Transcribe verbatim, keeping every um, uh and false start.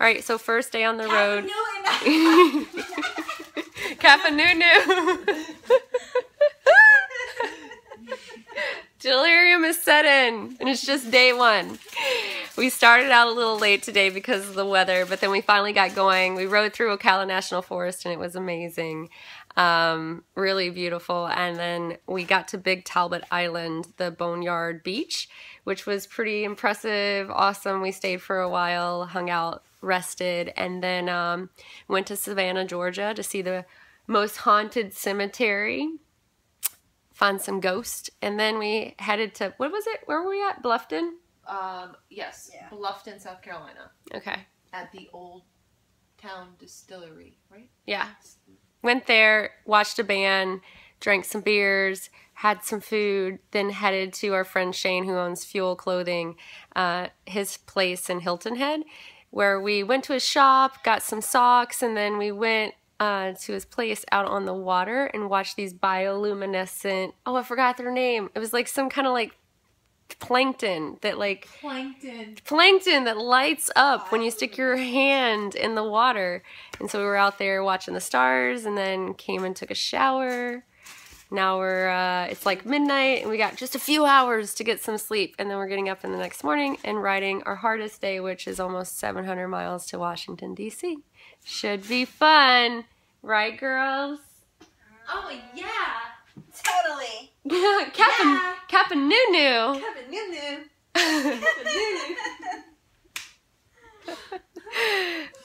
All right, so first day on the road. Caffinunu. Delirium is set in, and it's just day one. We started out a little late today because of the weather, but then we finally got going. We rode through Ocala National Forest, and it was amazing. Um, really beautiful. And then we got to Big Talbot Island, the Boneyard Beach, which was pretty impressive, awesome. We stayed for a while, hung out, rested, and then um, went to Savannah, Georgia to see the most haunted cemetery, find some ghosts, and then we headed to, what was it? Where were we at? Bluffton? Um, yes, yeah. Bluffton, South Carolina. Okay. At the Old Town Distillery, right? Yeah. Went there, watched a band, drank some beers, had some food, then headed to our friend Shane, who owns Fuel Clothing, uh, his place in Hilton Head, where we went to his shop, got some socks, and then we went uh, to his place out on the water and watched these bioluminescent, oh, I forgot their name. It was like some kind of like plankton that like... Plankton. Plankton that lights up when you stick your hand in the water. And so we were out there watching the stars and then came and took a shower. Now we're, uh, it's like midnight and we got just a few hours to get some sleep. And then we're getting up in the next morning and riding our hardest day, which is almost seven hundred miles to Washington, D C Should be fun. Right, girls? Oh, yeah. Totally. Captain, yeah. Captain Nunu. Captain Nunu. Captain Nunu.